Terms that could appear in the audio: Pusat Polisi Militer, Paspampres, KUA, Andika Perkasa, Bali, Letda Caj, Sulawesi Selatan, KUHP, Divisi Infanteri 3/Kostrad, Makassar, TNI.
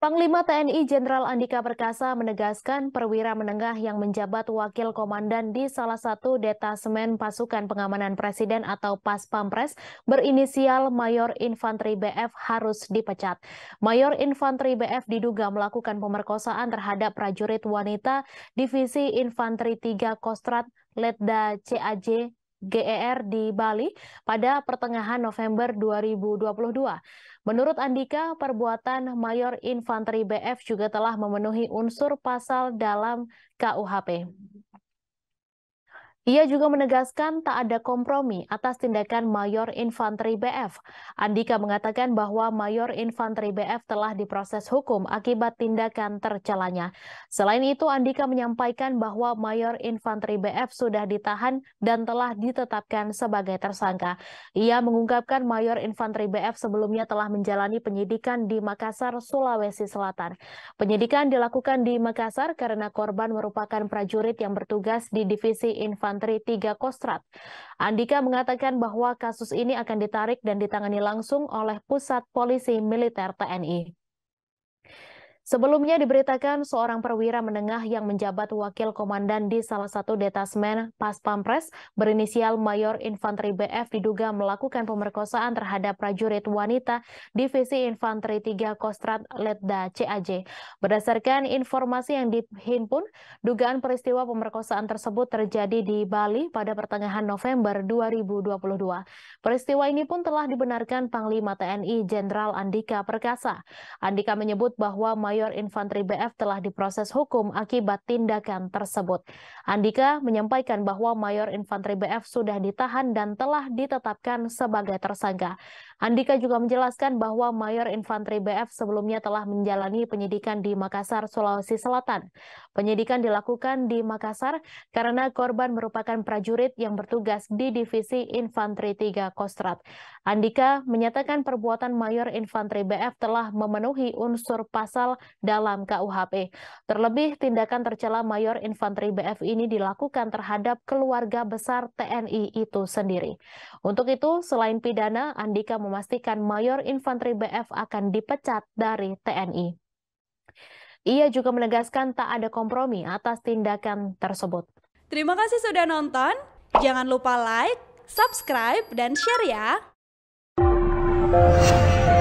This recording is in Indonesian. Panglima TNI Jenderal Andika Perkasa menegaskan perwira menengah yang menjabat wakil komandan di salah satu detasemen pasukan pengamanan presiden atau Paspampres berinisial Mayor Infanteri BF harus dipecat. Mayor Infanteri BF diduga melakukan pemerkosaan terhadap prajurit wanita Divisi Infanteri 3 Kostrad Letda Caj GER di Bali pada pertengahan November 2022. Menurut Andika, perbuatan Mayor Infanteri BF juga telah memenuhi unsur pasal dalam KUHP. Ia juga menegaskan tak ada kompromi atas tindakan Mayor Infanteri BF. Andika mengatakan bahwa Mayor Infanteri BF telah diproses hukum akibat tindakan tercelanya. Selain itu, Andika menyampaikan bahwa Mayor Infanteri BF sudah ditahan dan telah ditetapkan sebagai tersangka. Ia mengungkapkan Mayor Infanteri BF sebelumnya telah menjalani penyidikan di Makassar, Sulawesi Selatan. Penyidikan dilakukan di Makassar karena korban merupakan prajurit yang bertugas di Divisi Infanteri 3 Kostrad. Andika mengatakan bahwa kasus ini akan ditarik dan ditangani langsung oleh Pusat Polisi Militer TNI. Sebelumnya diberitakan seorang perwira menengah yang menjabat wakil komandan di salah satu detasemen Paspampres berinisial Mayor Infanteri BF diduga melakukan pemerkosaan terhadap prajurit wanita Divisi Infanteri 3 Kostrad Letda Caj. Berdasarkan informasi yang dihimpun, dugaan peristiwa pemerkosaan tersebut terjadi di Bali pada pertengahan November 2022. Peristiwa ini pun telah dibenarkan Panglima TNI Jenderal Andika Perkasa. Andika menyebut bahwa Mayor Infanteri BF telah diproses hukum akibat tindakan tersebut. Andika menyampaikan bahwa Mayor Infanteri BF sudah ditahan dan telah ditetapkan sebagai tersangka. Andika juga menjelaskan bahwa Mayor Infanteri BF sebelumnya telah menjalani penyidikan di Makassar, Sulawesi Selatan. Penyidikan dilakukan di Makassar karena korban merupakan prajurit yang bertugas di Divisi Infanteri 3 Kostrad. Andika menyatakan perbuatan Mayor Infanteri BF telah memenuhi unsur pasal dalam KUHP. Terlebih, tindakan tercela Mayor Infanteri BF ini dilakukan terhadap keluarga besar TNI itu sendiri. Untuk itu, selain pidana, Andika memastikan Mayor Infanteri BF akan dipecat dari TNI. Ia juga menegaskan tak ada kompromi atas tindakan tersebut. Terima kasih sudah nonton. Jangan lupa like, subscribe, dan share ya!